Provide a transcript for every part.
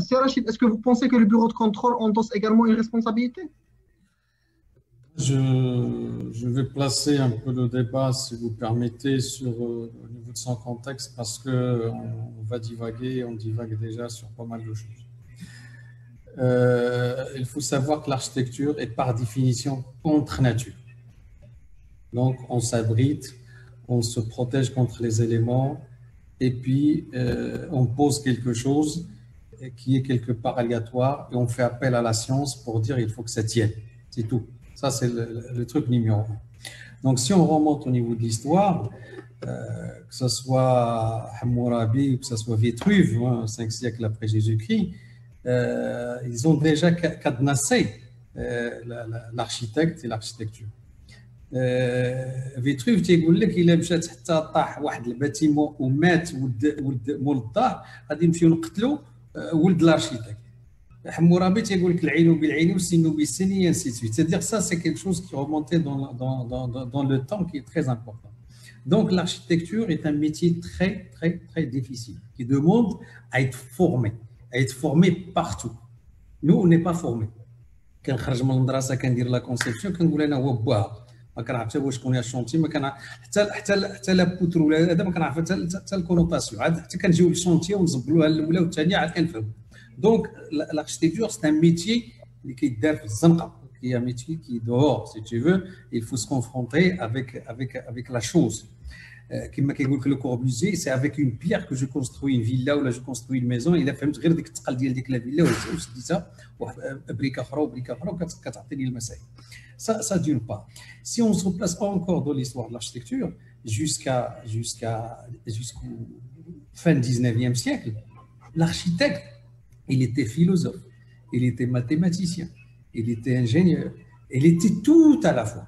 Sir Rachid, est-ce que vous pensez que le bureau de contrôle endosse également une responsabilité? Je vais placer un peu le débat, si vous permettez, sur, au niveau de son contexte, parce qu'on va divaguer, on divague déjà sur pas mal de choses. Il faut savoir que l'architecture est par définition contre nature. Donc, on s'abrite, on se protège contre les éléments, et puis on pose quelque chose qui est quelque part aléatoire, et on fait appel à la science pour dire il faut que ça tienne, c'est tout. Ça, c'est le truc numéro 1. Donc, si on remonte au niveau de l'histoire, que ce soit Hammourabi ou que ce soit Vitruve, hein, 5 siècles après Jésus-Christ, ils ont déjà cadenassé l'architecte et l'architecture. Vitruve, il a dit qu'il un bâtiment où mat ولد l'architecte. Hammourabi dit que l'aynou bil'aynou, le sinou bil'sini, et ainsi de suite. C'est-à-dire ça, c'est quelque chose qui remontait dans le temps, qui est très important. Donc, l'architecture est un métier très, très, très difficile, qui demande à être formé partout. Nous, on n'est pas formés. Quand on sort de l'endrasa, quand on dit la conception, quand on dit qu'on est un chantier, حتى لا بوتر ولا هذا ما كنعرف حتى الكونوتاسيون عاد حتى كنجيو للشونتيي ونزبلوها الاولى والثانيه عاد كنفهم دونك l'architecture c'est un métier اللي كيدار في الزنقه qui est un métier qui dehors si tu veux il faut se confronter avec la chose كما كيقول لك لو كوربوزي c'est avec une pierre que je construis une villa ou là je construis une maison الا فهمت غير ديك الثقل ديال ديك لا فيلا وشديتها واحد بريكه اخرى كتعطيني المسائل. Ça d'une part. Si on se replace encore dans l'histoire de l'architecture, jusqu'au fin 19e siècle, l'architecte, il était philosophe, il était mathématicien, il était ingénieur, il était tout à la fois.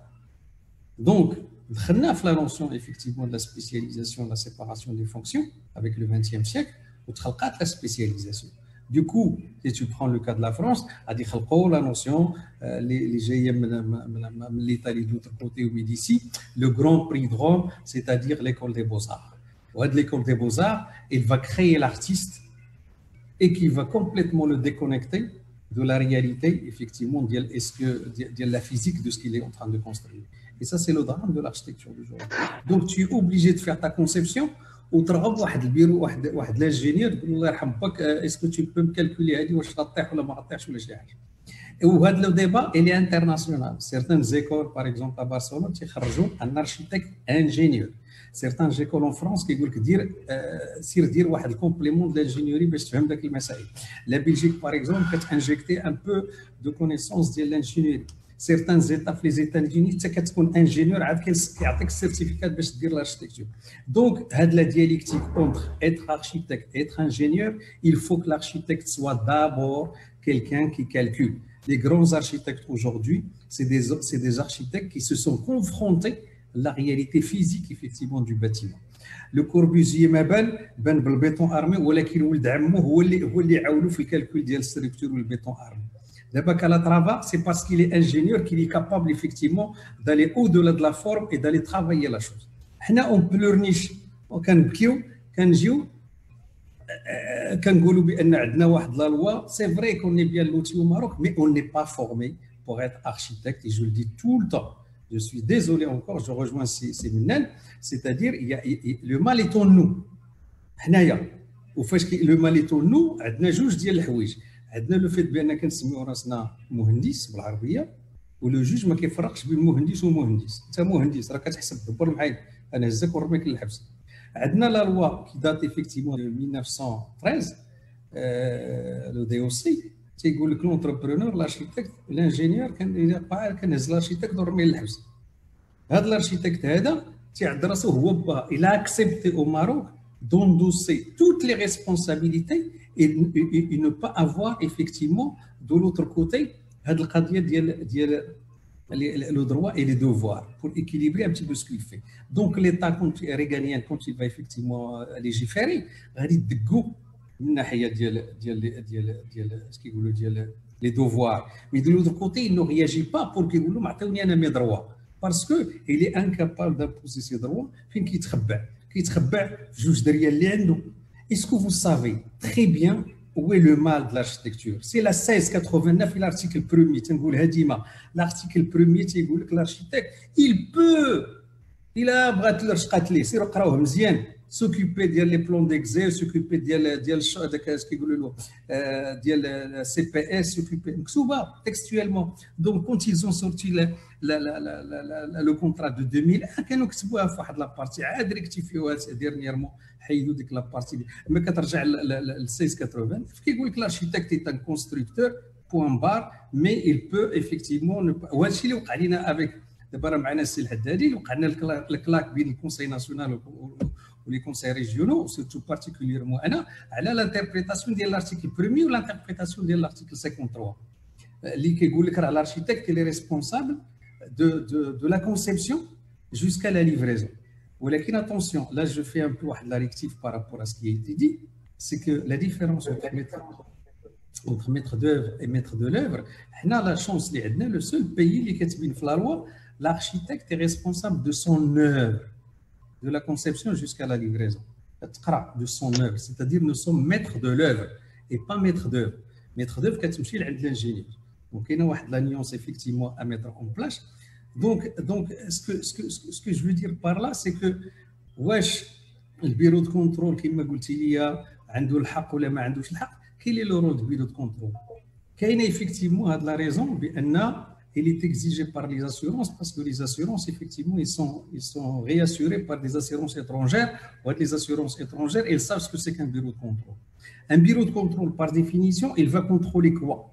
Donc, la notion effectivement de la spécialisation, de la séparation des fonctions, avec le 20e siècle, on a la spécialisation. Du coup, si tu prends le cas de la France, à dire la notion, les GIM de l'Italie d'autre côté ou d'ici, le Grand Prix de Rome, c'est-à-dire l'École des Beaux-Arts. L'École des Beaux-Arts, il va créer l'artiste et qui va complètement le déconnecter de la réalité, effectivement, de la physique de ce qu'il est en train de construire. Et ça, c'est le drame de l'architecture d'aujourd'hui. Donc, tu es obligé de faire ta conception. وترغب واحد البيرو واحد لانجينيور تقول الله يرحم باك اسكو تي بو مكالكولي هذه واش غطيح ولا ما غطيحش ولا شي حاجه. وهذا لو ديبا اللي انترناسيونال سيرتان زيكول باغ اكزومبل بارسلون تيخرجوا ان ارشيتيكت انجينيور سيرتان زيكول اون فرانس كيقول لك دير سير دير واحد الكومبليمون ديال الانجينيوري باش تفهم داك المسائل. لا بلجيك باغ اكزومبل كتانجيكتي ان بو دو كونيسونس ديال الانجينيوري certains états في les États-Unis حتى كتكون انجينيور عاد كيعطيك السيرتيفيكات باش دير l'architecture. Donc هاد la dialectique entre être architecte et être ingénieur, il faut que l'architecte soit d'abord quelqu'un qui calcule. Les grands architectes aujourd'hui, c'est des architectes qui se sont confrontés à la réalité physique effectivement du bâtiment. Le Corbusier بان بالبيتون ارمي ولكن ولد عمه هو اللي عاونو في الكالكول ديال الستركتور والبيتون ارمي. Le Bacalatrava, c'est parce qu'il est ingénieur qu'il est capable effectivement d'aller au-delà de la forme et d'aller travailler la chose. On pleurniche, on canquille, canjou, cangoulubi, on a la loi. C'est vrai qu'on est bien loti au Maroc, mais on n'est pas formé pour être architecte. Et je le dis tout le temps. Je suis désolé encore, je rejoins ces minels. C'est-à-dire, le mal est en nous. Le mal est en nous, on a juste dit le houij. عندنا لو فيت بان كنسميو راسنا مهندس بالعربيه ولو جوج ما كيفرقش بين مهندس ومهندس، انت مهندس راه كتحسب دبر معايا انا هزك ورميك للحبس. عندنا لا لوا كي دات ايفيكتيمون 1913 لو دي او سي تيقول لك لونتربرونور لارشيتيكت لانجينيور كنهز لارشيتيكت ونرميه للحبس. هذا الارشيتيكت هذا تيعد راسو هو با الى اكسبتي او ماروك d'endosser toutes les responsabilités et ne pas avoir effectivement de l'autre côté le droit et les devoirs pour équilibrer un petit peu ce qu'il fait. Donc l'État régalien, quand il va effectivement légiférer, il va dire les devoirs. Mais de l'autre côté, il ne réagit pas pour qu'il nous donne mes droits parce qu'il est incapable d'imposer ses droits fin qu'il travaille. Est-ce que vous savez très bien où est le mal de l'architecture. C'est la 1689 et l'article 1er. L'article 1er, c'est que l'architecte, il peut, il a s'occuper des plans d'exé, s'occuper des CPS, s'occuper textuellement. Donc, quand ils ont sorti le contrat de 2000, ils ont fait la partie, ils ont rectifié dernièrement, ils ont fait la partie. Mais quand on revient à 1680, il faut que l'architecte est un constructeur, point barre, mais il peut effectivement ne pas. Avec le claque du Conseil national ou les conseils régionaux, surtout particulièrement, à l'interprétation de l'article 1er ou l'interprétation de l'article 53. L'architecte est responsable de la conception jusqu'à la livraison. Mais attention, là je fais un peu de la rectif par rapport à ce qui a été dit, c'est que la différence entre maître d'œuvre et maître de l'œuvre, on a la chance, le seul pays qui est une loi, l'architecte est responsable de son œuvre, de la conception jusqu'à la livraison, de son œuvre, c'est-à-dire nous sommes maîtres de l'œuvre et pas maître d'œuvre. Maître d'œuvre, c'est l'ingénieur. Donc, il y a la nuance effectivement à mettre en place. Donc ce que je veux dire par là, c'est que wesh, le bureau de contrôle, comme je l'ai dit, a le haq ou ma عندوش le haq. Quel est le rôle du bureau de contrôle? Quelle est effectivement la raison? Il est exigé par les assurances parce que les assurances, effectivement, ils sont réassurés par des assurances étrangères. Les assurances étrangères, ils savent ce que c'est qu'un bureau de contrôle. Un bureau de contrôle, par définition, il va contrôler quoi?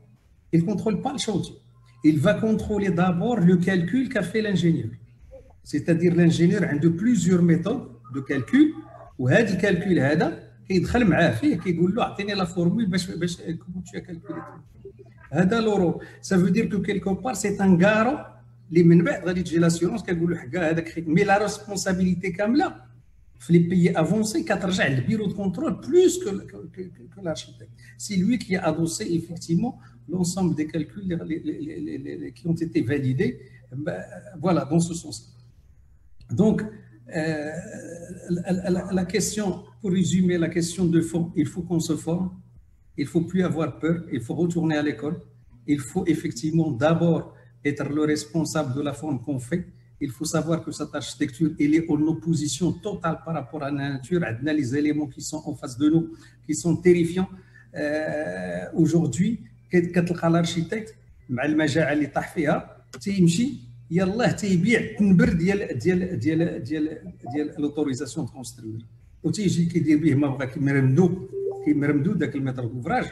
Il ne contrôle pas le chantier. Il va contrôler d'abord le calcul qu'a fait l'ingénieur. C'est-à-dire l'ingénieur a de plusieurs méthodes de calcul. Ou ce calcul, il rentre avec lui, il dit « Donnez-moi la formule, comment tu as calculé ?» Ça veut dire que quelque part, c'est un garant. L'assurance, mais la responsabilité comme là, les pays avancés, le bureau de contrôle plus que l'architecte. C'est lui qui a adossé effectivement l'ensemble des calculs qui ont été validés. Voilà, dans ce sens. Donc, la question, pour résumer la question de fond, il faut qu'on se forme. Il ne faut plus avoir peur, il faut retourner à l'école. Il faut effectivement d'abord être le responsable de la forme qu'on fait. Il faut savoir que cette architecture, elle est en opposition totale par rapport à la nature, à les éléments qui sont en face de nous, qui sont terrifiants. Aujourd'hui, quand l'architecte, l'autorisation de construire. مرمدود داك المتر دوفراج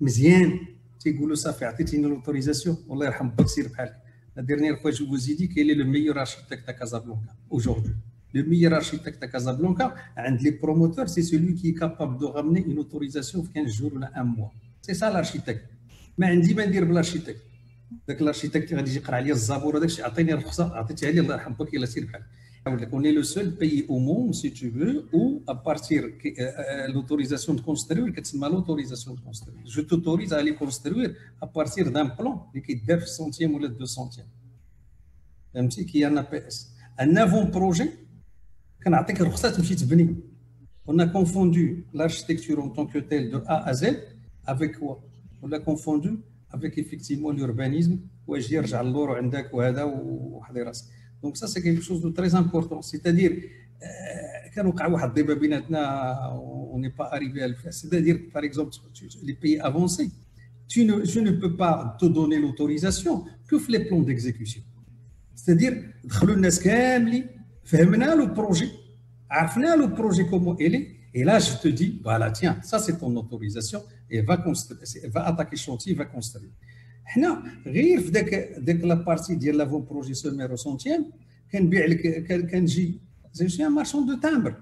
مزيان تيقولوا صافي عطيتيني لوتوريزاسيون والله يرحم باك سير بحالك لا ديرنيير فوا جو فوزي دي كاين لو ميور ارشيتيكت تاع كازابلانكا اوجوردي لو ميور ارشيتيكت تاع كازابلانكا عند لي بروموتور سي سولوي كي كاباب دو رامني اون اوتوريزاسيون في 15 جور ولا ان موا سي سا لارشيتيكت ما عندي ما ندير بالارشيتيكت داك الارشيتيكت غادي يجي يقرا عليا الزابور وداك الشيء عطيني رخصه عطيتها لي الله يرحم باك يلا سير بحالك. On est le seul pays au monde, si tu veux, où à partir de l'autorisation de construire, je t'autorise à aller construire à partir d'un plan qui est 9 centièmes ou 2 centièmes. Même si il y a un APS. Un avant-projet, on a confondu l'architecture en tant que telle de A à Z avec quoi? On l'a confondu avec effectivement l'urbanisme. Donc ça, c'est quelque chose de très important. C'est-à-dire, on n'est pas arrivé à le faire. C'est-à-dire, par exemple, les pays avancés, je ne peux pas te donner l'autorisation que les plans d'exécution. C'est-à-dire, le projet comment il est, et là, je te dis, voilà, tiens, ça c'est ton autorisation, et va attaquer le chantier, va construire. حنا غير في داك لا بارتي ديال لافون بروجي سومير او سونتيام كنبيع لك كنجي زعما مارشون دو تامبر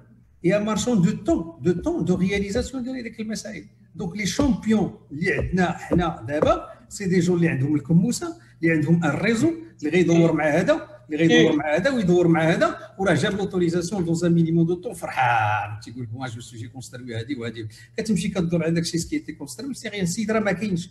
يا مارشون دو طون دو طون دو رياليزاسيون ديال هذيك المسائل. دونك لي شامبيون اللي عندنا حنا دابا سي دي جون اللي عندهم الكموسه اللي عندهم الريزو اللي غيدور مع هذا اللي غيدور مع هذا ويدور مع هذا وراه جاب لوتوريزاسيون دون ان مينيموم دو طون فرحان تيقول لك موا جو سوجي كونستروي هذه وهذه كتمشي كدور على داك الشيء سكي تي كونستروي سي غير سيد راه ما كاينش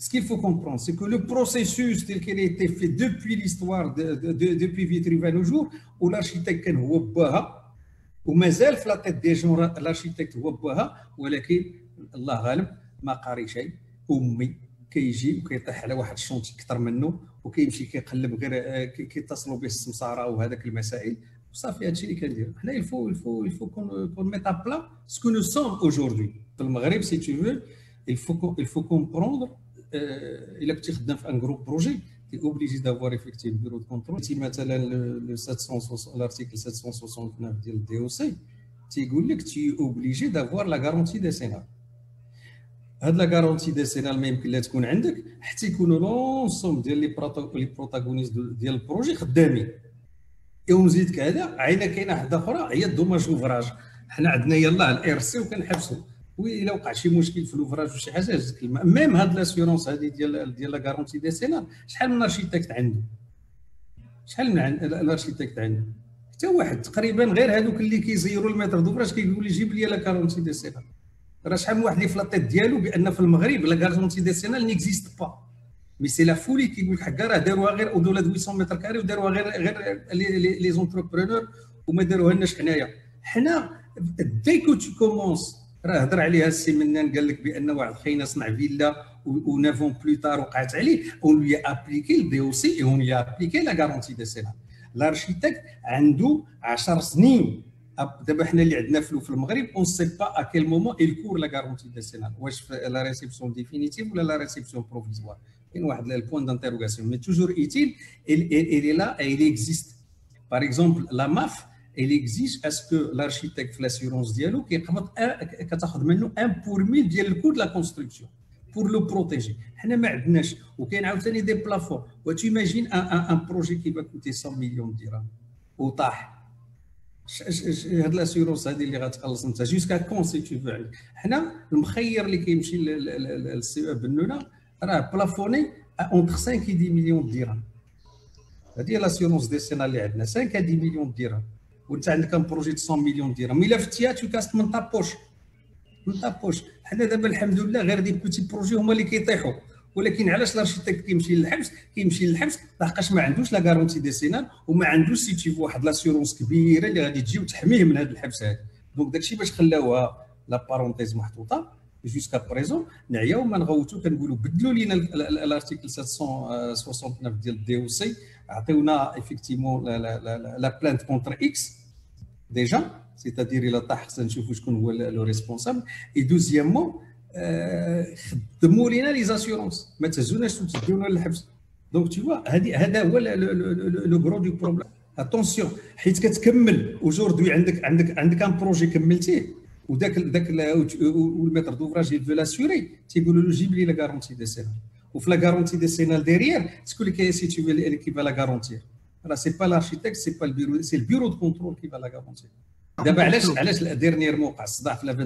ce qu'il faut comprendre, c'est que le processus tel qu'il a été fait depuis l'histoire, depuis Vitruve à nos jours, où l'architecte ou mazal la tête des gens, l'architecte ou الله غالب ما قاري شيء امي كيجي وكيطيح على واحد الشونطي اكثر منه وكيمشي كيقلب غير كيتصلوا به السمساره وهذاك المسائل وصافي هادشي اللي كنديروا حنا il faut qu'on mette à plat ce que nous sommes aujourd'hui في المغرب si tu veux il faut comprendre الا كنت خدام في ان groupe projet tu es obligé d'avoir effectif bureau de contrôle مثلا l'article 769 ديال الDOC تيقول لك tu es obligé d'avoir la garantie décennale. هاد لا غارونتي ديسينال ما يمكن لا تكون عندك حتى يكونوا لونسوم ديال لي بروتاغونيست ديال البروجي خدامين. ونزيدك هذا عينا كاينه واحده اخرى هي الدوماج لوفراج. حنا عندنا يلاه الار سي وكنحبسوا وإلا وقع شي مشكل في لوفراج وشي حاجه هزك الماء. ميم هاد لاسيورونس هذه ديال لا غارونتي ديسينال شحال من ارشيتكت عنده؟ شحال من الارشيتكت عنده؟ حتى واحد تقريبا غير هذوك اللي كيزيروا المتر دوفراج كيقول لي جيب لي لا غارونتي ديسينال. راه شحال من واحد اللي في لاطيت ديالو بان في المغرب لا غارونتي ديسينال نيكزيست با مي سي لا فولي كيقول لك حكا راه داروها غير دوله 800 متر كاري وداروها غير لي زونتربرونور وما داروها لناش حنايا حنا ديكو تو كومونس راه هضر عليها السي منان قال لك بان واحد خينا صنع فيلا ونافون بلوتار وقعت عليه ولي ابليكي الدي او سي ولي ابليكي لا غارونتي ديسينال الارشيتكت عنده 10 سنين دابا حنا اللي عندنا في المغرب اون سي با ا كيل مومون الكور لا غارونتي ديسينال واش لا ريسيبسيون ديفينيتيف ولا لا ريسيبسيون بروفيزوار كاين واحد البوان دانتيروغاسيون مي توجور ايتيل اي لا اي ليكزيست باغ اكزومبل لا ماف اي اكزيج اسكو لارشيتيكت في لاسيورونس ديالو كيقبض كتاخذ منه 1% ديال الكور لا كونستركسيون بور لو بروتيجي حنا ما عندناش وكاين عاوتاني دي بلافون وتيماجين ان بروجي كيبا كوتي 100 مليون درهم وطاح هاد لاسيورونس هادي اللي غتخلص انت جوسكا كون سي تو فو عليك حنا المخير اللي كيمشي للسي او بنونا راه بلافوني اونتر 5 و 10 مليون درهم هادي هي لاسيورونس ديسينال اللي عندنا 5 و 10 مليون درهم وانت عندك ان بروجي 100 مليون درهم الا فتيها تو كاست من طابوش من طابوش حنا دابا الحمد لله غير دي بوتي بروجي هما اللي كيطيحوا ولكن علاش الارشيتكت كيمشي للحبس لحقاش ما عندوش لا غارونتي ديسينال وما عندوش سي تيف واحد لاسيورونس كبيره اللي غادي تجي وتحميه من هذا الحبس هذا دونك داكشي باش خلاوها لا بارونتيز محطوطه جوسكا بريزون نعياو ما نغوتو كنقولوا بدلوا لينا الارتيكل 769 ديال الدي او سي عطيونا ايفيكتيمون لا بلانت كونتر اكس ديجا سيتادير الا طاح خصنا نشوفوا شكون هو لو ريسبونسابل اي دوزيامون خدموا لينا لي زاسيورونس ما تهزوناش وتديونا للحبس دونك تي فوا هذا هو لو غرو دو بروبليم اتونسيون حيت كتكمل اوجوردي عندك ان بروجي كملتيه وداك والميتر دوفراج يل لاسيوري تيقولوا له جيب لي لا غارونتي ديسينال وفي لا غارونتي ديسينال ديريير شكون اللي كيسيتيوي اللي با لا غارونتي راه سي با لاركيتيكت سي با البيرو سي البيرو دو كونترول كي با لا غارونتي دابا علاش ديرنييرمون وقع الصداع في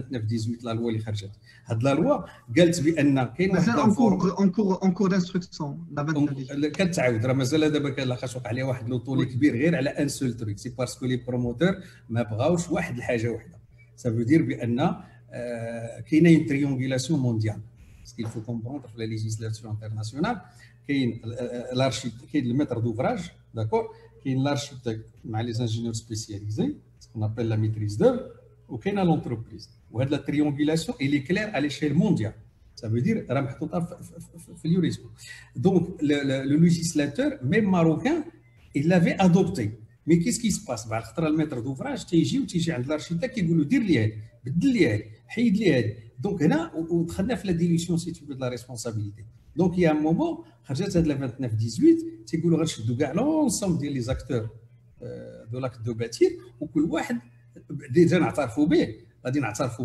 29/18 لا لوا اللي خرجت هاد لا لوا قالت بان كاين واحد اونكور دانستركسيون لا 29 كتعاود راه مازال دابا كنلاقاش وقع عليها واحد لوطولي كبير غير على ان سول تريك سي باسكو لي بروموتور ما بغاوش واحد الحاجه وحده سافو دير بان كاينه اون تريونغولاسيون مونديال سكيل فو كومبروندر في لا ليجيسلاسيون انترناسيونال كاين الارشيتكت كاين المتر دوفراج داكور كاين لارشيتكت مع لي انجينيور سبيسياليزي on appelle la maîtrise d'œuvre ou qu'il y a l'entreprise. Ou la triangulation, elle est claire à l'échelle mondiale. Ça veut dire qu'elle est dans l'UNESCO. Donc, le législateur, même marocain, il l'avait adopté. Mais qu'est-ce qui se passe ? Le maître d'ouvrage, il y a l'architecte qui veut dire qu'il y a des choses. Donc, là, on a la dilution, si tu veux, de la responsabilité. Donc, il y a un moment, quand j'ai dit la 29-18, c'est que l'on a l'ensemble des acteurs de l'acte de bâtir, ou que le واحد déjà n'attarfou bien, غادي نعترفوا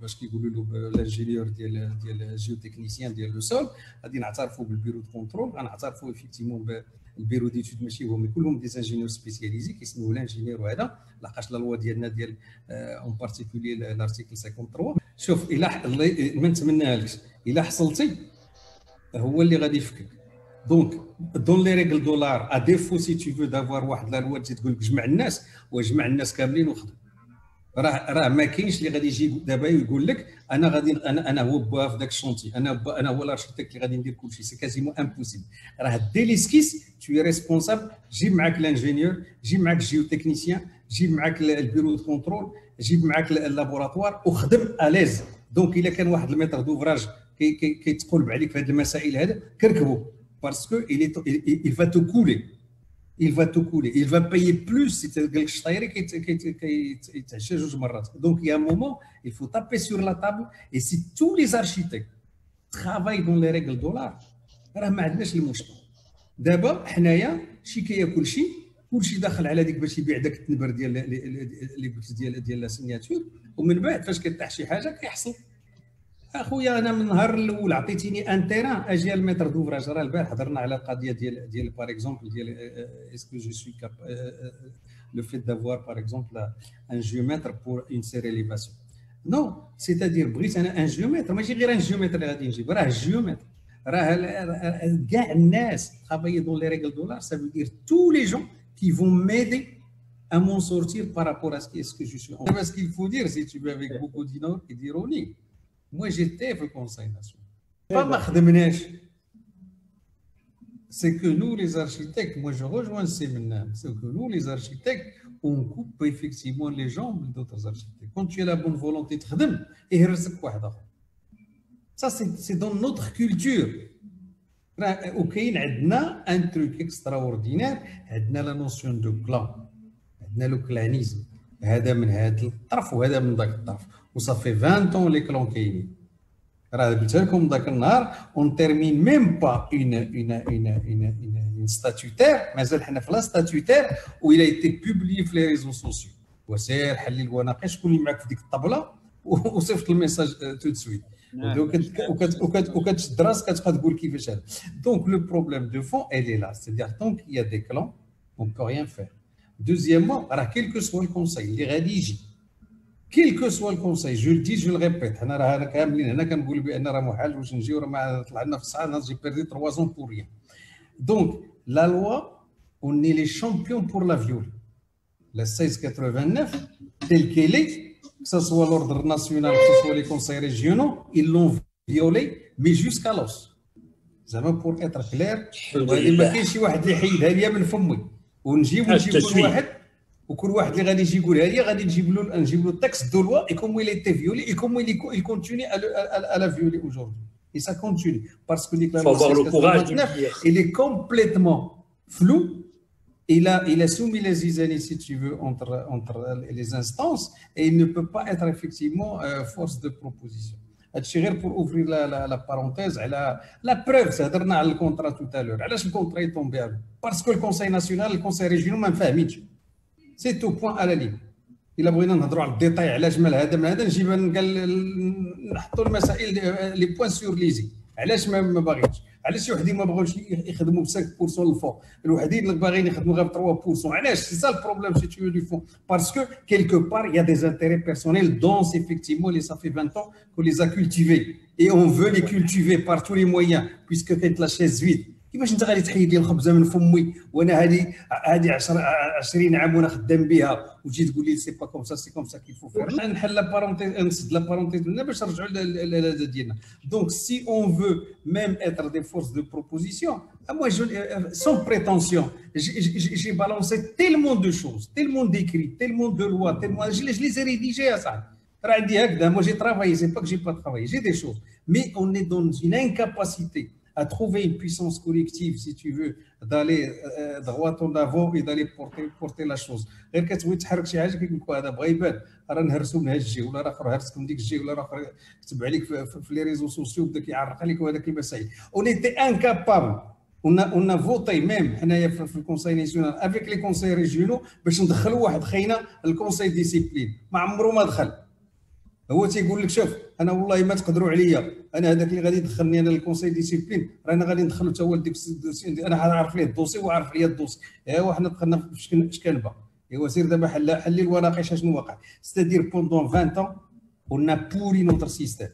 باش كيقولوا له لانجينيور ديال الجيوتكنيسيان ديال لو سول، غادي نعترفوا بالبيرو دو كونترول، غنعترفوا ايفيكتيمون بالبيرو ديتود ماشي هما كلهم دي انجينيور سبيسياليزي كيسموه لانجينيور وهذا لحقاش لا لوا ديالنا ديال اون بارتيكولي لارتيكل 53. شوف الا ما نتمناهالكش، الا حصلتي هو اللي غادي يفكك. دونك دون لي ريغل دولار ا ديفو سي تي فو دافوار واحد لا لوا تجي تقول لك جمع الناس وجمع الناس كاملين وخدم، راه ما كاينش اللي غادي يجي دابا ويقول لك انا غادي انا هو با في داك الشونتي، انا هو الارشيتيك اللي غادي ندير كلشي، سي كازيمون امبوسيبل. راه دي ليسكيس توي ريسبونسابل، جيب معاك لانجينيور، جيب معاك الجيو تكنيسيان، جيب معاك البيرو كونترول، جيب معاك اللابوراتوار وخدم اليز. دونك الا كان واحد الميتر دوفراج كيتقلب عليك في هذه المسائل هذا كركبو باسكو il va te couler. Il va tout couler, il va payer plus si tu as quelque chose à faire. Donc il y a un moment, il faut taper sur la table. Et si tous les architectes travaillent dans les règles dollar, alors ma عندناش المشكل. دابا حنايا شي كاين كلشي داخل على ديك باش يبيع داك التنبر ديال اللي قلت ديال لا سيناتور، ومن بعد فاش كتطيح شي حاجه كيحصل. اخويا انا من النهار الاول عطيتيني ان تيران اجي المتر دوفراج، راه البارح هضرنا على القضيه ديال باغ اكزومبل ديال اسكو جو سوي كاب لو فيت دافوار باغ اكزومبل ان جيومتر بور اون سيريليفاسيون. نو سيتادير بغيت انا ان جيومتر، ماشي غير ان جيومتر اللي غادي نجيب، راه جيومتر، راه كاع الناس ترافايي دون لي ريغل دولار. سا فو دير تو لي جون كي فون ميدي à m'en sortir par rapport à ce que je suis. Parce qu'il faut dire si tu veux avec beaucoup d'ironie. Moi, j'étais au Conseil national. Pas Mahdemnesh. C'est que nous, les architectes, moi je rejoins Séminam, c'est que nous, les architectes, on coupe effectivement les jambes d'autres architectes. Quand tu as la bonne volonté de Khdem, et Herzek Wahda. Ça, c'est dans notre culture. Au Caïn, on a un truc extraordinaire, on a la notion de clan, on a le clanisme. هذا من هذا الطرف وهذا من ذاك الطرف وصافي 20 طون لي كلون كاينين. راه قلت لكم ذاك النهار اون تيرمين ميم با اون ستاتوتير، مازال حنا في لا ستاتوتير ويلا ايتي بوبليي في لي ريزو سوسيو. وسير حلل وناقش شكون اللي معاك في ديك الطبله وصيفط الميساج تو دو سويت وكتشد راسك كتبقى تقول كيفاش هذا. دونك لو بروبليم دو فون الي لا، سيدير طون كي يا دي كلون اون بو ريان فير. Deuxièmement, quel que soit le conseil, les rédiges, quel que soit le conseil, je le dis, je le répète, j'ai perdu 3 ans pour rien. Donc, la loi, on est les champions pour la viole. La 1689, telle qu'elle est, que ce soit l'ordre national, que ce soit les conseils régionaux, ils l'ont violée, mais jusqu'à l'os. Pour être clair, il n'y a pas ونجيب كل واحد اللي غادي يجي يقولها لي غادي نجيب له التكست دو لوا اي كومو اي تي فيولي اي كومو اي كونتيني ا لا فيولي اوجوردي اي سا كونتيني باسكو ديك لا il est complètement flou. Il a soumis les zizanies si tu veux entre les instances et il ne peut pas être effectivement force de proposition. هادشي غير بور اوفرير لا بارونتيز على لا بروف. هضرنا على الكونترا توتالور، علاش الكونترا يطومبي عليه باسكو الكونساي ناسيونال الكونساي ريجيونال ما فاهمينش سي تو بوان على لي. الا بغينا نهضروا على الديتاي على جمال هذا من هذا نجيب نحطوا المسائل لي بوان سور ليزي. علاش ما باغيتش، علاش وحدين ما بغاوش يخدموا ب 5% الفون، الوحدين اللي باغيين يخدموا غير ب 3%. علاش؟ سي سا البروبليم سي تيو دو فون باسكو كيلكو بار يا دي انتيري بيرسونيل دون ايفيكتيمون لي صافي 20 ans كو لي زا كولتيفي اي اون فو لي كولتيفي بار تو لي مويان بيسكو كاين لا شيز فيد. كيفاش انت غادي تحيد لي الخبزه من فمي وانا هذه 20 عام وانا خدام بها وتجي تقول لي سي با كوم سا سي كوم سا كيفو فير. نحل لا بارونتيز نسد لا بارونتيز هنا باش نرجعوا للهذا ديالنا. دونك سي اون فو ميم اتر دي فورس دو بروبوزيسيون moi sans prétention j'ai balancé tellement de choses, tellement d'écrits, tellement de lois, tellement je les ai rédigés à ça. راه عندي هكذا moi j'ai travaillé, c'est pas que j'ai pas travaillé, j'ai des choses mais on est dans une incapacité à trouver une puissance collective, si tu veux, d'aller droit en avant et d'aller porter la chose. غير كتبغي تحرك شي حاجه كيقولوا هذا بغا يبان راه نهرسوا من هذا الجي ولا راه اخر هرسكم ديك الجي ولا راه اخر كتب عليك في لي ريزو سوسيو بدا كيعرق عليك وهذاك المسائل. اون ايتي انكابابل اون فوتي ميم حنايا في الكونساي ناسيونال افيك لي كونساي ريجيونو باش ندخلوا واحد خينا الكونساي ديسيبلين ما عمره ما دخل. هو تيقول لك شوف انا والله ما تقدروا عليا، انا هذاك اللي غادي يدخلني انا للكونسي ديسيبلين رانا غادي ندخلو حتى هو لديك الدوسي، انا عارف ليه الدوسي وعارف ليا الدوسي. ايوا حنا دخلنا في شكلبه. ايوا سير دابا حل الوراقيش شنو واقع. ستادير بوندون 20 ans on a pourri notre système.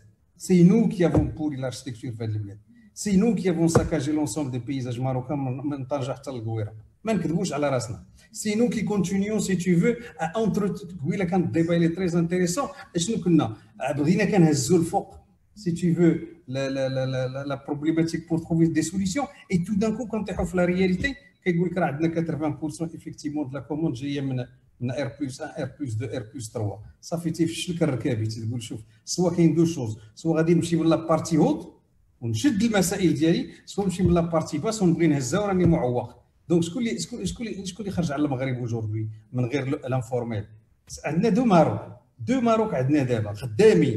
C'est nous qui avons pourri l'architecture de l'Ibn. C'est nous qui avons saccagé l'ensemble des paysages marocains من طنجة حتى للقويرة. ما نكذبوش على راسنا. Si nous qui continuons, si tu veux, à entretenir, le débat est très intéressant. Est-ce que nous avons, si tu veux, la problématique pour trouver des solutions? Et tout d'un coup, quand tu as la réalité, nous avons 80% effectivement de la commande GM, R plus 1, R plus 2, R plus 3. Ça fait que je vais vous dire, soit qu'il y a deux choses, soit qu'il y a la partie haute, on jette le masail diari, soit qu'il y a la partie basse, on brine les autres, on est mouawak. Donc, ce que les gens le Maghreb aujourd'hui, malgré l'informel, c'est deux Maroc à Dnedeva, Khadami,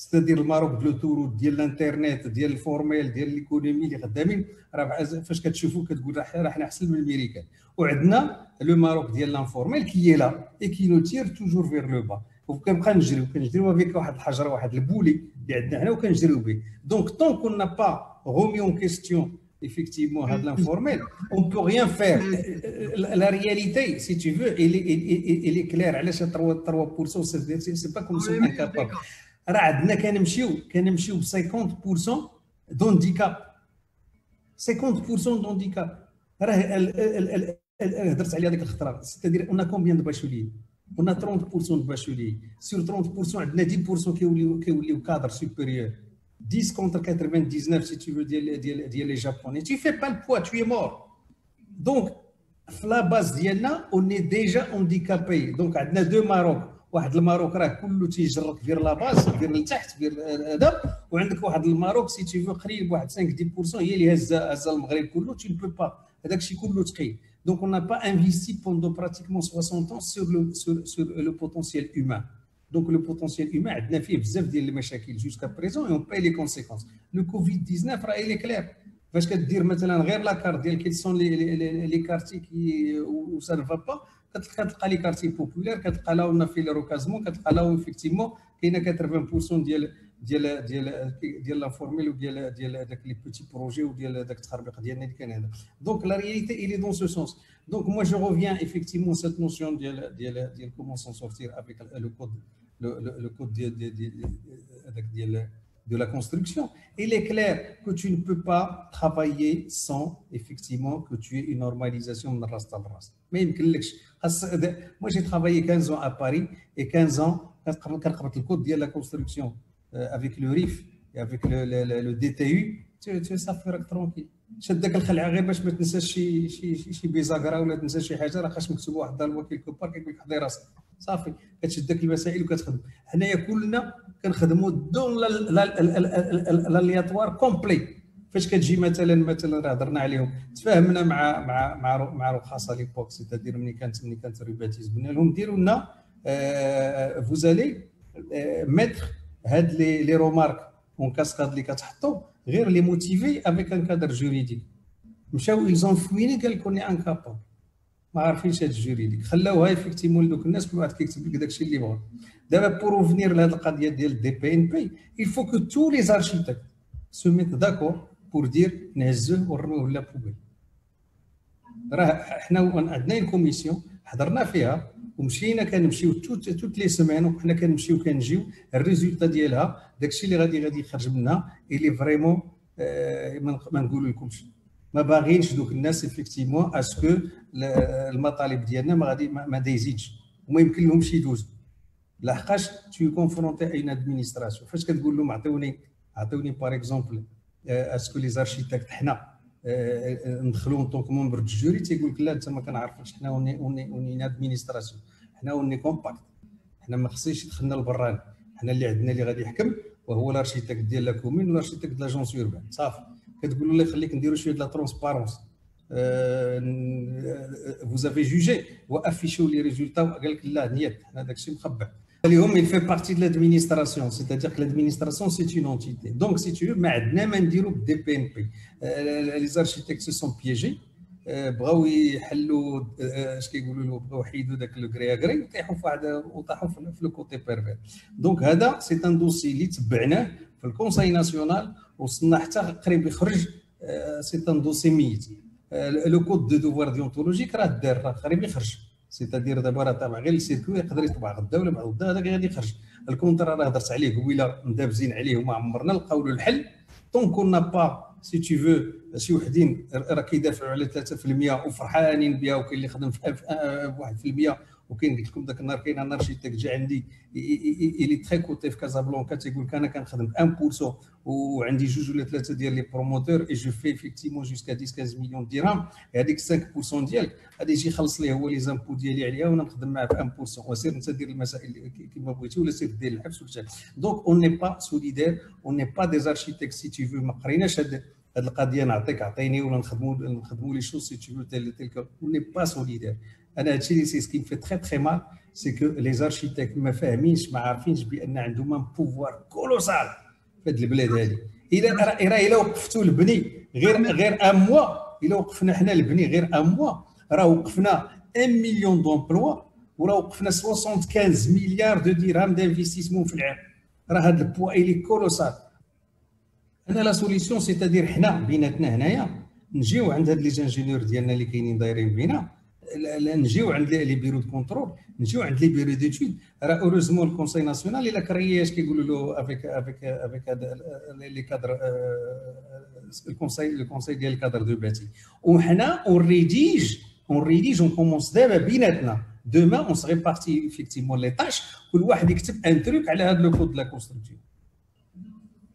c'est-à-dire le Maroc de l'autoroute, de l'internet, de l'informel, de l'économie, les Khadami, parce que tu vois que tu as l'Amérique. Ou Adna, le Maroc de l'informel qui est là et qui nous tire toujours vers le bas. Ou comme quand je dis, avec le boulet, donc tant qu'on n'a pas remis en question effectivement, l'informel, on ne peut rien faire. La réalité, si tu veux, elle est claire. Elle est à 3%, c'est pas comme ça qu'on est capable. Radna, quand on 50% d'handicap. 50% d'handicap. C'est-à-dire, on a combien de bacheliers? On a 30% de bacheliers. Sur 30%, on a 10% qui sont au cadre supérieur. 10 contre 99, si tu veux dire les Japonais. Tu ne fais pas le poids, tu es mort. Donc, à la base d'Yana, on est déjà handicapé. Donc, on a deux Maroc. Le Maroc, tout est vers la base, vers le taht, vers l'adab. Et le Maroc, si tu veux créer 5-10%, il y a le Maghreb, tu ne peux pas. Donc, on n'a pas investi pendant pratiquement 60 ans sur le potentiel humain. Donc, le potentiel humain a fait des machakil jusqu'à présent et on paye les conséquences. Le Covid-19, il est clair. Parce que dire maintenant, regarde la carte, quels sont les quartiers où ça ne va pas. Quand les quartiers populaires, quand on a fait le recasement, quand effectivement, il y a 80% de l'informel ou des petits projets ou des. Donc, la réalité, il est dans ce sens. Donc, moi, je reviens effectivement à cette notion de comment s'en sortir avec le code. Le code de la construction. Il est clair que tu ne peux pas travailler sans effectivement que tu aies une normalisation de race à race. Mais moi j'ai travaillé 15 ans à Paris et 15 ans le code de la construction avec le RIF et avec le DTU, ça fait tranquille. شدك الخلعه غير باش ما تنساش شي بيزاكرا ولا تنسى شي حاجه راه خاص مكتوب واحد الوكيل كبار كيقول لك حضي راسك صافي كتشدك المسائل وكتخدم. حنايا كلنا كنخدموا دون لالياتوار كومبلي. فاش كتجي مثلا راه هضرنا عليهم تفاهمنا مع مع مع مع رخاصه لي بوك سيتادير ملي كانت ريباتيز قلنا لهم ديروا لنا فوزالي متر هاد لي رومارك اون كاسكاد اللي كتحطوا غير لي موتيفي افيك ان كادر جوريديك. مشاو ايزون فويني قال لك انا انكاباب ما عارفينش هاد الجوريديك خلاوها ايفيكتيمون لدوك الناس كل واحد كيكتب لك داكشي اللي بغا. دابا بروفنير لهاد القضيه ديال دي بي ان بي الفو كو تو لي زارشيتيك سو ميت داكور بور دير نهزوه ونرميوه لا بوبيل. راه حنا عندنا الكوميسيون حضرنا فيها ومشينا كنمشيو توت لي سيمين وحنا كنمشيو كنجيو الريزولتا ديالها داكشي اللي غادي يخرج منها اللي فريمون ما نقول لكمش ما باغينش دوك الناس ايفيكتيمون اسكو المطالب ديالنا ما دايزيدش وما يمكن لهمش يدوزو لحقاش تو كونفرونتي اين ادمينستراسيون. فاش كتقول لهم عطيوني باغ اكزومبل اسكو لي زارشيتيكت حنا ندخلو اون طونك ممبر الجوري تيقول لك لا انت ما كنعرفكش حنا اون ادمينستراسيون حنا اون كومباكت حنا ما خصيش يدخلنا لبران حنا اللي عندنا اللي غادي يحكم وهو الارشيتيكت ديال لا كومين والارشيتيكت ديال لاجونس اوربان صافي. كتقول له الله يخليك نديرو شويه ديال لا ترونسبارونس فوزافي جوجي وافيشيو لي ريزولتا وقال لك لا نيت حنا داكشي مخبى اليوم il fait partie de l'administration c'est-à-dire que l'administration c'est une entité donc si tu veux ما عندنا ما نديرو بالدي بي ان بي. Les architectes se sont piégés بغاو يحلوا اش كيقولوا له بغاو يحيدوا داك لو كرياغري وطيحوا في واحد وطاحوا في لو كوتي بيرفير. دونك هذا سي ان دوسي اللي تبعناه في الكونساي ناسيونال وصلنا حتى قريب يخرج سي ان دوسي ميت. لو كود دو دوفوار ديونتولوجيك راه دار راه قريب يخرج سيتادير دابا راه تابع غير السيركوي يقدر يطبع غدا ولا بعد غدا هذاك غادي يخرج. الكونتر راه هضرت عليه قبيله مدابزين عليه وما عمرنا لقاو له الحل طون كنا با سي تي فو شي وحدين راه كيدافعوا على 3% وفرحانين بها وكاين اللي خدم في 1% وكاين قلت لكم ذاك النهار كاين انارشيتيك جا عندي اللي تري كوتي في كازابلانكا تيقول لك انا كنخدم 1% وعندي جوج ولا ثلاثه ديال لي بروموتور اي جو في ايفيكتيمون جوسكا 10-15 مليون درهم. هذيك 5% ديالك غادي يجي يخلص ليه هو لي زامبو ديالي عليها وانا نخدم معاه ب 1%. وسير انت دير المسائل كما بغيتي ولا سير دير الحبس ولا دونك اون ني با سوليدير اون ني با دي ارشيتيك سي تي فو. ما قريناش هاد القضيه نعطيك عطيني ولا نخدموا لي شوز سي تي فو تلك اون ني با سوليدير. انا هادشي اللي سي سكي في تري تري مال سي كو لي زارشيتيك ما فاهمينش ما عارفينش بان عندهم ان بوفوار كولوسال في هاد البلاد هادي. الا وقفتوا البني غير ان موا الا وقفنا حنا البني غير ان موا راه وقفنا 1 مليون دومبلوا وراه وقفنا 75 مليار دو درهم دانفيستيسمون في العام. راه هاد البوا اللي كولوسال. انا لا سوليسيون سي تادير حنا بيناتنا هنايا نجيو عند هاد لي زانجينيور ديالنا اللي كاينين دايرين بينا نجيو عند لي بيرو دو كونترول نجيو عند لي بيرو ديتود. راه اوروزمون الكونساي ناسيونال الا كرياش كيقولوا له افيك هاد لي كادر الكونساي ديال الكادر دو باتي وحنا اون ريديج اون كومونس دابا بيناتنا دوما اون سغي بارتي ايفيكتيفمون لي طاش كل واحد يكتب ان تروك على هاد لو كود لا كونستركتيف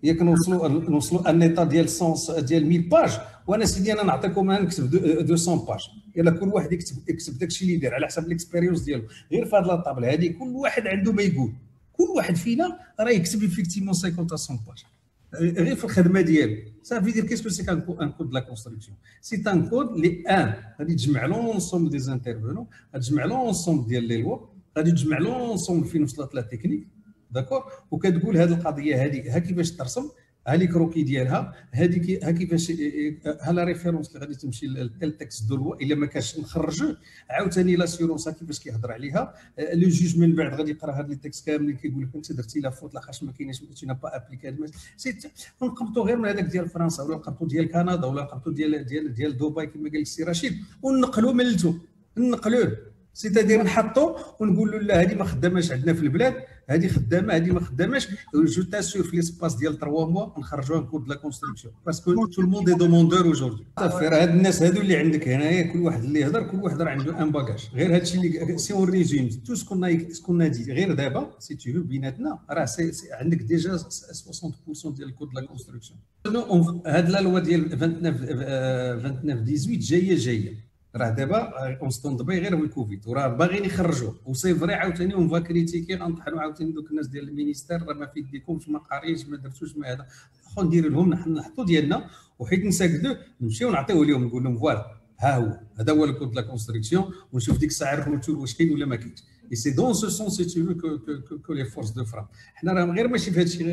ياك نوصلوا ان ايطا ديال السونس ديال 1000 باج وانا سيدي انا نعطيكم انا نكتب 200 باج. يلا كل واحد يكتب داكشي اللي دار على حسب الاكسبيريونس ديالو. غير في هاد لاطابل هادي كل واحد عنده ما يقول. كل واحد فينا راه يكتب ايفيكتيفمون 50 حتى 100 باج غير في الخدمه ديالو. صافي دير كيسكو سي ان كود دو لا كونستركسيون سي ان كود لي ان غادي تجمع لونسوم دي زانترفونون غتجمع لونسوم ديال لي لوا غادي تجمع لونسوم فين وصلت لا تكنيك داكور وكتقول هذه القضيه هذه ها كيفاش ترسم ها لي كروكي ديالها هذيك ها كيفاش ها لا ريفيرونس اللي غادي تمشي للتكس دو لوا الا ما كانش نخرجوه عاوتاني لاسيورونس ها كيفاش كيهضر عليها. لو جوج من بعد غادي يقرا هاد لي تكس كاملين كيقول لك انت درتي لا فوت لاخاطش ما كايناش ما با ابليكاد ونقبطوا غير من هذاك ديال فرنسا ولا نقبطوا ديال كندا ولا نقبطوا ديال ديال ديال دبي كما قال السي رشيد ونقلوا ملتو نقلوه سيتادير نحطو ونقول له لا هذه ما خداماش عندنا في البلاد هذه خدامه هذه ما خداماش جو تاسيو في ليسباس ديال 3 موا نخرجوها كود لا كونستركسيون باسكو تو الموند دي دوموندور اوجوردي. صافي راه هاد الناس هادو اللي عندك هنايا كل واحد اللي يهضر كل واحد راه عنده ان باكاج. غير هادشي اللي سي اون ريزوم تو سكون دي غير دابا سي تي بيناتنا راه عندك ديجا 60% ديال الكود لا كونستركسيون. هاد لا لوا ديال 29 18 جايه راه دابا اون ستوند باي غير هو الكوفيد وراه باغيين يخرجوه وسي فري عاوتاني اون فا كريتيكي غنطحنوا عاوتاني دوك الناس ديال المينيستير راه ما في يديكمش ما قاريينش ما درتوش ما هذا خو ندير لهم نحن نحطوا ديالنا وحيت نساكدوه نمشيو نعطيوه لهم نقول لهم فوالا ها هو هذا هو الكود لا كونستركسيون ونشوف ديك الساعه الروتور واش كاين ولا ما كاينش. اي سي دون سو سون سي تي فو كو لي فورس دو فرام حنا راه غير ماشي في هذا الشيء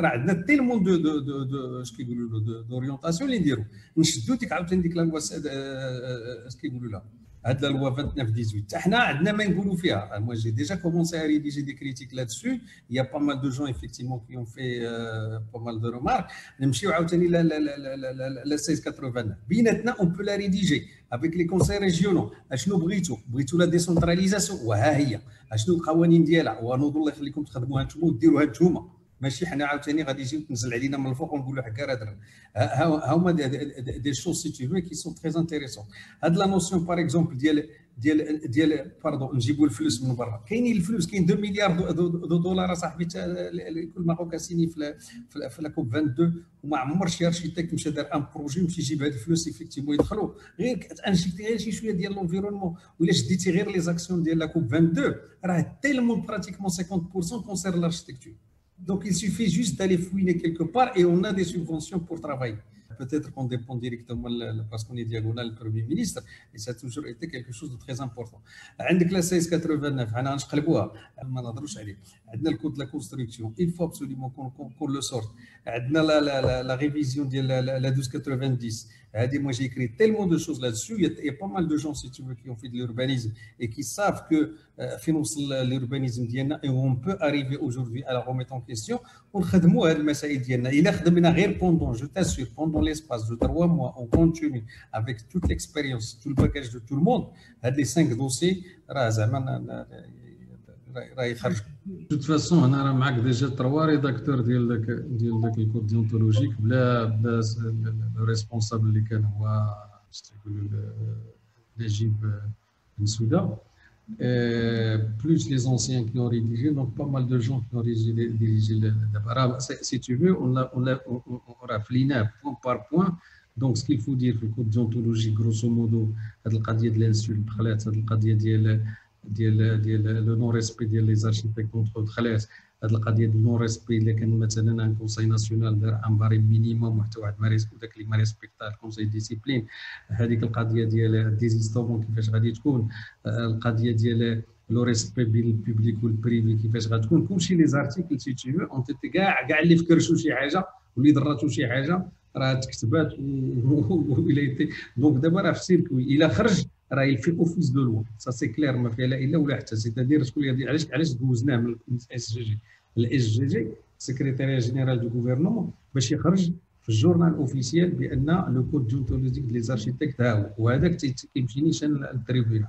راه عندنا تيلمون دو دو دو دو اش كيقولوا له دوريونطاسيون اللي نديرو نشدو ديك عاوتاني ديك لا لوا اش كيقولوا لها هاد لا لوا 29 18 حنا عندنا ما نقولوا فيها. مو جي ديجا كومونسي ا ريديجي دي كريتيك لا دسو يا با مال دو جون ايفيكتيفمون كي اون في با مال دو ريمارك نمشيو عاوتاني لا لا لا لا 1689 بيناتنا اون بو لا ريديجي افيك لي كونساي ريجيونو اشنو بغيتو لا ديسونتراليزاسيون وها هي اشنو القوانين ديالها ونوض الله يخليكم تخدموها نتوما وديروها نتوما ماشي حنا عاوتاني غادي يجي تنزل علينا من الفوق ونقول له حكا راه درنا ها هما دي شوز سي تي فو كي سون تري انتريسون. هاد لا نوسيون باغ اكزومبل ديال ديال ديال باردون نجيبوا الفلوس من برا كاينين الفلوس كاين 2 مليار $2 صاحبي كل ماروكا سيني في لا كوب 22 وما عمر شي ارشيتيك مشى دار ان بروجي مشى يجيب هاد الفلوس ايفيكتيفمون يدخلوا غير كتانشيتي غير شي شويه ديال لونفيرونمون ولا شديتي غير لي زاكسيون ديال لا كوب 22 راه تيلمون براتيكمون 50% كونسير لارشيتيكتور. Donc il suffit juste d'aller fouiner quelque part et on a des subventions pour travailler. Peut-être qu'on dépend directement parce qu'on est diagonal Premier ministre et ça a toujours été quelque chose de très important. عندك la 1689 حنا نشقلبوها ما نهضروش عليه. عندنا الكود لا كونستركسيون il faut absolument qu'on le sorte. عندنا la révision ديال la 1290 Moi, j'ai écrit tellement de choses là-dessus. Il y a pas mal de gens, si tu veux, qui ont fait de l'urbanisme et qui savent que finance l'urbanisme d'Yana et on peut arriver aujourd'hui à la remettre en question. On khadmou hadi al-masaïl d'Yana. Il a khadmina ghir pendant, je t'assure, pendant l'espace de 3 mois, on continue avec toute l'expérience, tout le bagage de tout le monde. Les 5 dossiers, de toute façon, on a déjà 3 rédacteurs de cours déontologique, le responsable de plus les anciens qui ont rédigé, donc pas mal de gens qui ont rédigé l'arabe. Si tu veux, on raffiné point par point. Donc, ce qu'il faut dire, le cours déontologique, grosso modo, de l'insulte, le non-respect des architectes contre Khalas, le non-respect d'un conseil national, un barème minimum, le respect du conseil de discipline, le désistement qui fait le respect du public ou le privé qui fait comme si les articles, si tu veux, ont été donc d'abord, il a fait il fait office de loi, ça c'est clair, c'est-à-dire ce qu'il a dit, le SGG, secrétariat général du gouvernement, باش يخرج في الجورنال اوفيسيال بان لو كود ديونتولوجيك ديال ارشيتيكت ها هو وهذاك كيمشي نيشان التريبيونال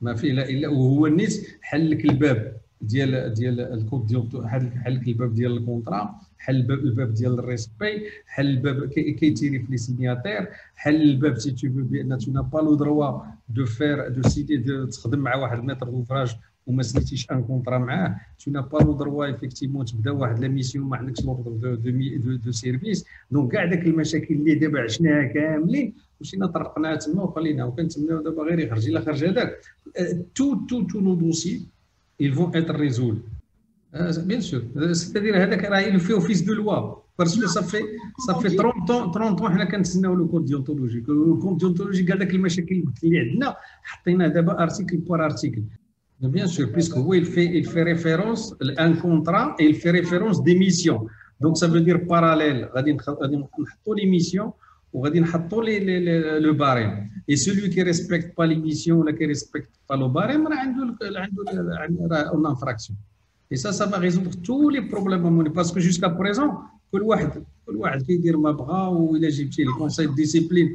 ما فيه لا الا وهو النيت حل لك الباب ديال الكود ديال حل لك الباب ديال الكونطرا حل الباب ديال الريسبي حل الباب كيتيري في لي سينياتير حل الباب سي تو بو بان تو نا با لو دروا دو فير دو سيتي تخدم مع واحد ميتر دوفراج وما سنيتيش ان كونطرا معاه تو نا با لو دروا ايفيكتيفمون تبدا واحد لا ميسيون ما عندكش لوردر دو سيرفيس دونك كاع داك المشاكل اللي دابا عشناها كاملين وشينا طرقناها تما وخلينا وكنتمناو دابا غير يخرج الا خرج هذاك تو نو دوسي ils vont être résolus. Bien sûr. C'est-à-dire qu'il fait office de loi. Parce que ça fait 30 ans qu'il y a le code déontologique. Le code déontologique, il y a d'abord article par article. Bien sûr, puisque oui, il fait référence à un contrat et il fait référence des missions. Donc ça veut dire parallèle. On les missions. On va dire le barème. Et celui qui ne respecte pas les missions, qui ne respecte pas le barème, a une infraction. Et ça va résoudre tous les problèmes. Parce que jusqu'à présent, quelqu'un qui dit ou le conseil de discipline,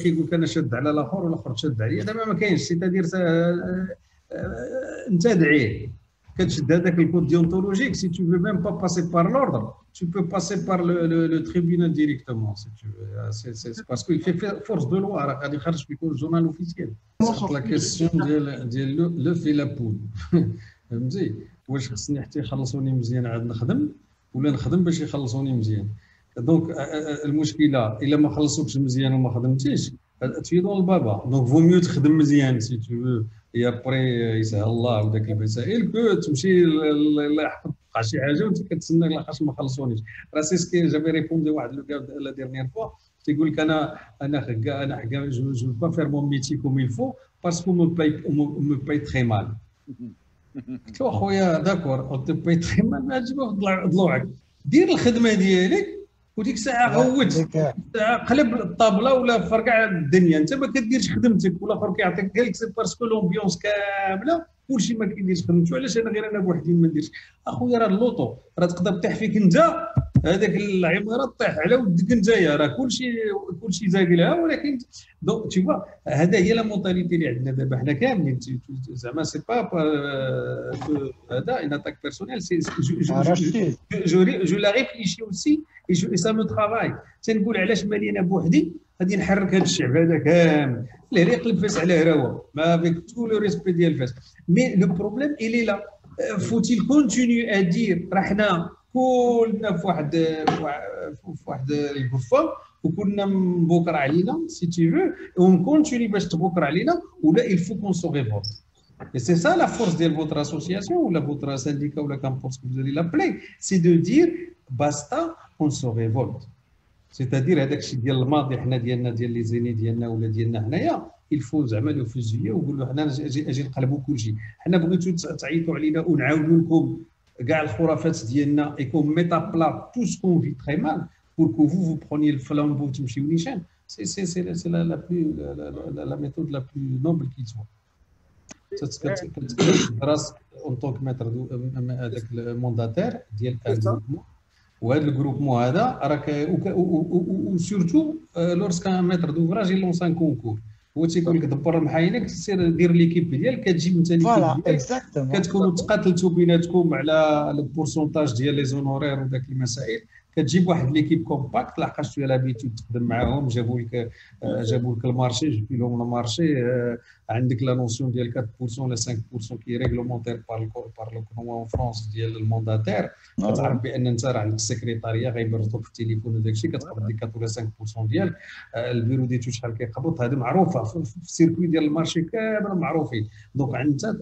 qui dit qu'on chad ala l'akhar ou l'akhar chad alayya, d'abord ma kaynch, c'est-à-dire ntad'i. Quand tu as le code déontologique, si tu ne veux même pas passer par l'ordre, tu peux passer par le tribunal directement, si tu veux. C'est parce qu'il fait force de loi, il charge le journal officiel. La question de l'œuf et la poule. Je me dis, est-ce que je vais donc, tu es dans le baba. Donc, vaut mieux te faire si tu veux. Et après, il s'est Allah ou d'accord, il peut, tu me dis, c'est ce que j'avais répondu la dernière fois. Je ne veux pas faire mon métier comme il faut parce qu'on me paye très mal. D'accord, on te paye très mal, mais je vais te l'envoyer. Dire le khidma dialek. وديك الساعه غوت قلب الطابله ولا فرقع الدنيا انت ما كديرش خدمتك ولا اخر كيعطيك كالك سي باسكو لومبيونس كامله كلشي ما كيديرش خدمته علاش انا غير انا بوحدي ما نديرش اخويا راه اللوطو راه تقدر طيح فيك انت هذاك العماره طيح على ودك نتايا راه كلشي زاكلها ولكن دونك تي فوا هذا هي لا مونتاليتي اللي عندنا دابا حنا كاملين زعما سي با هذا ان اتاك بيرسونيل سي جو لا ريفليشي اوسي اي سا مو ترافاي تنقول علاش مالي انا بوحدي غادي نحرك هذا الشعب هذا كامل اللي يقلب فاس على هراوه ما فيك تو لو ريسبي ديال فاس مي لو بروبليم الي لا فوتيل كونتينيو ادير راه حنا كلنا في واحد القفه وكلنا مبوكر علينا سي تي فو اون كونتيني باش تبوكر علينا ولا il faut qu'on se révolte. Et c'est ça la force de votre association ou de votre syndicat ou la campagne que vous allez l'appeler, c'est de dire basta, on se révolte. C'est-à-dire, il faut jamais le fusiller ou dire j'ai le qalb kulji. Nous voulons تعيطوا علينا ونعاودوا لكم كاع الخرافات ديالنا et qu'on mette à plat tout ce qu'on vit très mal pour que vous preniez le flambeau et vous C'est la méthode la plus noble qui soit. En tant que maître mandataire, le groupement ou surtout lorsqu'un maître d'ouvrage lance un concours. دير ليكيب ديالك كتجيب انت ليكيب كتكونوا تقاتلتوا بيناتكم على البورسونتاج ديال لي زونورير وداك المسائل كتجيب واحد ليكيب كومباكت لحقاش تولا لابيتود تخدم معاهم جابوا لك المارشي جبتي لهم المارشي عندك لا نوسيون ديال 4% ولا 5% كي ريغلومونتير بار لو كونوا فرونس ديال المونداتير كتعرف بان انت راه عندك السكريتاريه غيبرطوك في التليفون وداك الشيء كتقبض ديك 4 ولا 5% ديالك البيرو ديتو شحال كيقبض هذه معروفه في السيركوي ديال المارشي كامل معروفين دونك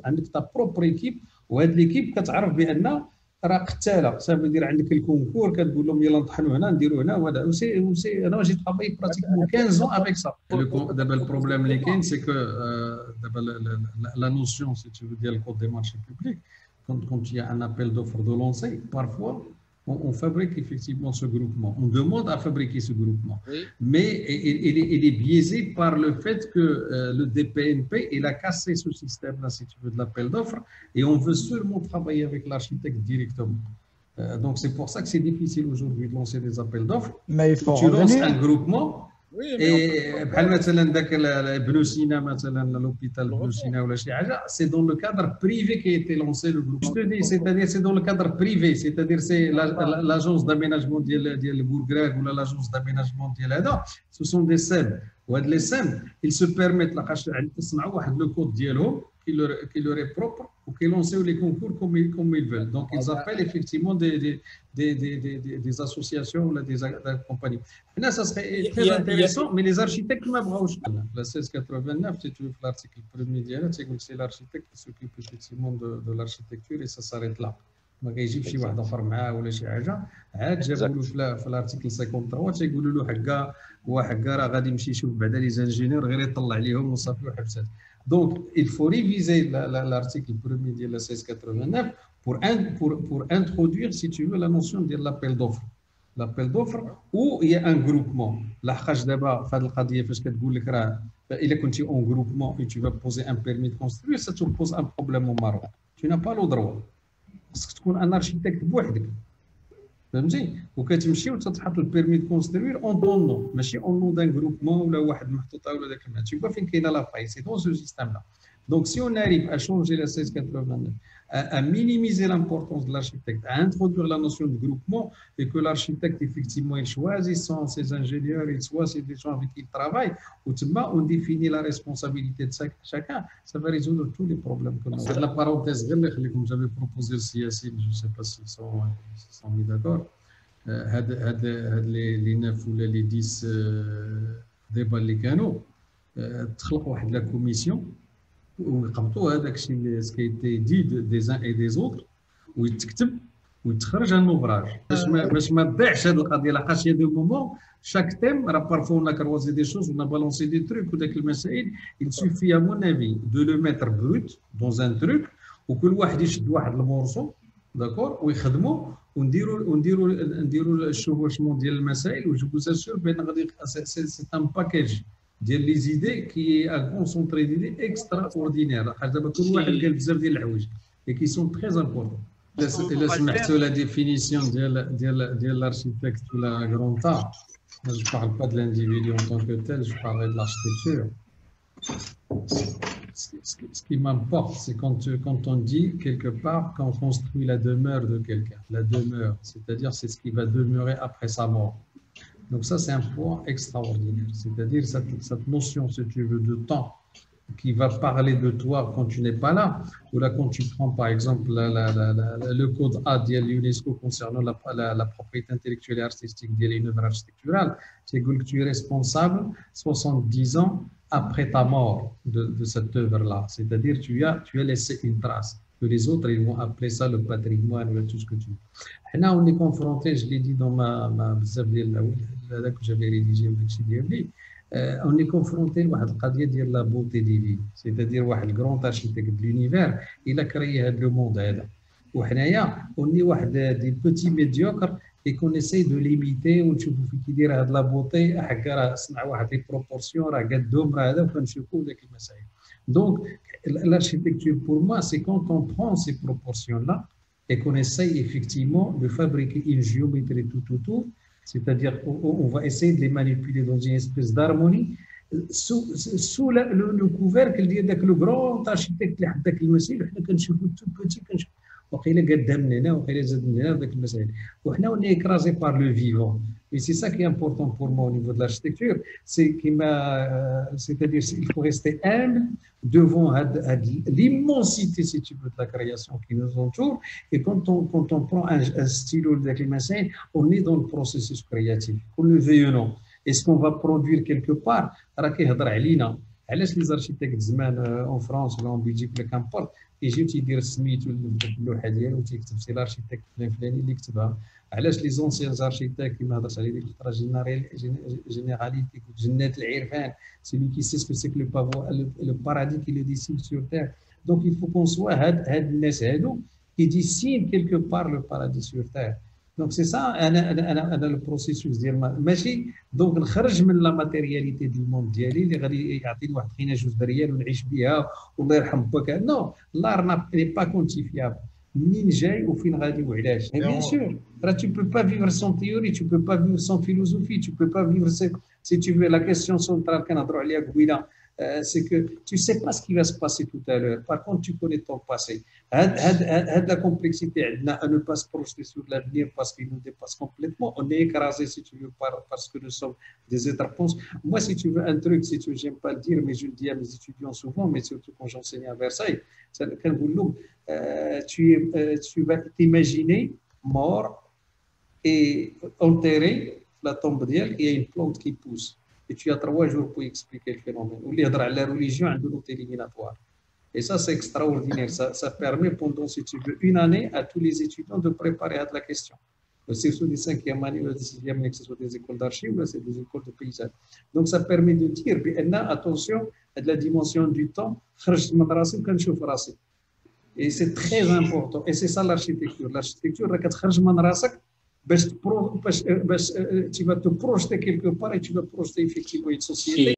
عندك تا بروبر ايكيب وهاد ليكيب كتعرف بان راه قتاله صافي دير عندك الكونكور كتقول لهم يلا نطحنوا هنا نديروا هنا وهذا وسي انا جيت طابي براتيكمون 15 ans avec ça دابا البروبليم اللي كاين سي كو دابا لا نوسيون سي تو ديال الكود دي مارشي بوبليك كونت يا ان ابل دوفر دو لونسي بارفوا on fabrique effectivement ce groupement, on demande à fabriquer ce groupement, oui. Mais il est biaisé par le fait que le DPNP, il a cassé ce système-là, si tu veux, de l'appel d'offres, et on veut seulement travailler avec l'architecte directement. Donc c'est pour ça que c'est difficile aujourd'hui de lancer des appels d'offres. Mais il faut tu lances un groupement, oui, et par l'hôpital Ibn Sina ou la Chiaja, c'est dans le cadre privé qui a été lancé le groupe. Je te dis, c'est-à-dire c'est dans le cadre privé, c'est-à-dire c'est l'agence d'aménagement de Bourgreg ou l'agence d'aménagement de l'Ada, ce sont des SEM. Les SEM, ils se permettent le code dialogue qui leur est propre ou qui lancent les concours comme ils veulent. Donc ils appellent effectivement des associations ou des compagnies. Là, ça serait très intéressant, mais les architectes ne m'abront pas. La 1689, si tu veux, l'article premier dialogue, c'est l'architecte qui s'occupe effectivement de l'architecture et ça s'arrête là. ما كيجيبش شي واحد اخر معاه ولا شي حاجه عاد جابوا له في الارتيكل 53 تيقولوا له حكا هو حكا راه غادي يمشي يشوف بعدا لي زانجينيور غير يطلع عليهم وصافي وحبسات دونك il faut réviser l'article premier ديال 1689 pour introduire si tu veux la notion ديال l'appel d'offre l'appel d'offre ou il y a un groupement لحقاش دابا في هذه القضيه فاش كتقول لك راه الا كنتي اون groupement et tu vas poser un permis de construire ça te pose un problème au Maroc tu n'as pas le droit خصك تكون ان اركيتيكت بوحدك فهمتي وكتمشي وتتحط البيرمي دو كونستروير اون دون نو ماشي اون نو دان جروبمون ولا واحد محطوطه ولا داك الماتش تيبقى فين كاينه لا فاي سي دون سو سيستيم لا دونك سي اون اريف ا شونجي لا 1689 ا مينيميزي لامبورطونس دو لاركيتيكت ا انترودور لا نوسيون دو جروبمون اي كو لاركيتيكت ايفيكتيفمون يل شوازي سون سيز انجينيور اي سوا سي دي جون افيك كي ترافاي وتما اون ديفيني لا ريسبونسابيلتي دو شاكان سا فا ريزولف تو لي بروبليم كو نو لا بارونتيز غير اللي خليكم جابي بروبوزي السياسيين جو سي با سي سون مي داكور هاد لي 9 ولا لي 10 ديبا اللي كانوا تخلق واحد لا كوميسيون ويقبطوا هذاك الشيء اللي سكيتي دي دي زان اي دي زوتر ويتكتب ويتخرج ان اوفراج باش ما تضيعش هذه القضيه لحقاش يا دو مومون شاك تيم راه بارفونا كروزي دي شوز ونا بالونسي دي تروك وداك المسائل il suffit à mon avis de le mettre brut dans un truc وكل واحد يشد واحد المورسو داكور ويخدموا ونديروا الشوشمون ديال المسائل وجوبو ساسور بان غادي سي ان باكيج ديال لي زيدي كي ان كونسونطري ديال اكسترا اوردينير لحقاش دابا كل واحد قال بزاف ديال الحوايج اللي كيسون تري امبورطون الا سمعتوا لا ديفينيسيون ديال ديال ديال لاركيتيكت ولا غرونتا جو بارل با دو لانديفيدو ان طون كو تيل جو بارل دو لاركيتيكتور ce qui m'importe c'est quand on dit quelque part qu'on construit la demeure de quelqu'un la demeure c'est-à-dire c'est ce qui va demeurer après sa mort. Donc ça, c'est un point extraordinaire, c'est-à-dire cette notion, si tu veux, de temps qui va parler de toi quand tu n'es pas là, ou là quand tu prends par exemple le code A de l'UNESCO concernant la propriété intellectuelle et artistique de l'œuvre architecturale, c'est que tu es responsable 70 ans après ta mort de cette œuvre-là, c'est-à-dire tu as laissé une trace. Que les autres, ils vont appeler ça le patrimoine ou tout ce que tu veux. Là, on est confronté, je l'ai dit dans ma que j'avais rédigé, on est confronté à la beauté divine, c'est-à-dire le grand architecte de l'univers, il a créé le monde. On est des petits médiocres et qu'on essaye de limiter ou tu peux qui dire de la beauté à des proportions à donc l'architecture pour moi c'est quand on prend ces proportions là et qu'on essaye effectivement de fabriquer une géométrie tout autour, c'est-à-dire qu'on va essayer de les manipuler dans une espèce d'harmonie sous le couvercle de le grand architecte qui tout petit. On est écrasé par le vivant. Et c'est ça qui est important pour moi au niveau de l'architecture. C'est-à-dire qu'il faut rester humble devant l'immensité, si tu veux, de la création qui nous entoure. Et quand on prend un stylo de l'acclimatisation, on est dans le processus créatif, qu'on le veuille ou non. Est-ce qu'on va produire quelque part? Les architectes en France, en Belgique, qu'importe, c'est l'architecte les anciens architectes qui m'adressent à l'ultra généralité, c'est lui qui sait ce que c'est que le paradis qui le dessine sur terre. Donc il faut qu'on soit qui dessine quelque part le paradis sur terre. Donc c'est ça le processus. Donc on sort de la matérialité du monde non, l'art n'est pas quantifiable. Et bien sûr, tu ne peux pas vivre sans théorie, tu ne peux pas vivre sans philosophie, tu ne peux pas vivre sans, si tu veux, la question centrale c'est que tu ne sais pas ce qui va se passer tout à l'heure. Par contre, tu connais ton passé. La complexité, elle ne passe pas sur l'avenir parce qu'il nous dépasse complètement. On est écrasé, si tu veux, parce que nous sommes des êtres pensants. Moi, si tu veux un truc, si tu veux, j'aime pas le dire, mais je le dis à mes étudiants souvent, mais surtout quand j'enseignais à Versailles, tu vas t'imaginer mort et enterré, la tombe d'elle, il y a une plante qui pousse. Et tu as 3 jours pour expliquer le phénomène. Ou la religion a un autre éliminatoire. Et ça, c'est extraordinaire. Ça permet pendant, si tu veux, une année à tous les étudiants de préparer à la question. C'est soit des 5e année, ou des 6e année, que ce soit des écoles d'archives, ou c'est des écoles de paysage. Donc, ça permet de dire, attention à la dimension du temps, et c'est très important. Et c'est ça l'architecture. L'architecture, tu vas te projeter quelque part et tu vas projeter effectivement une société.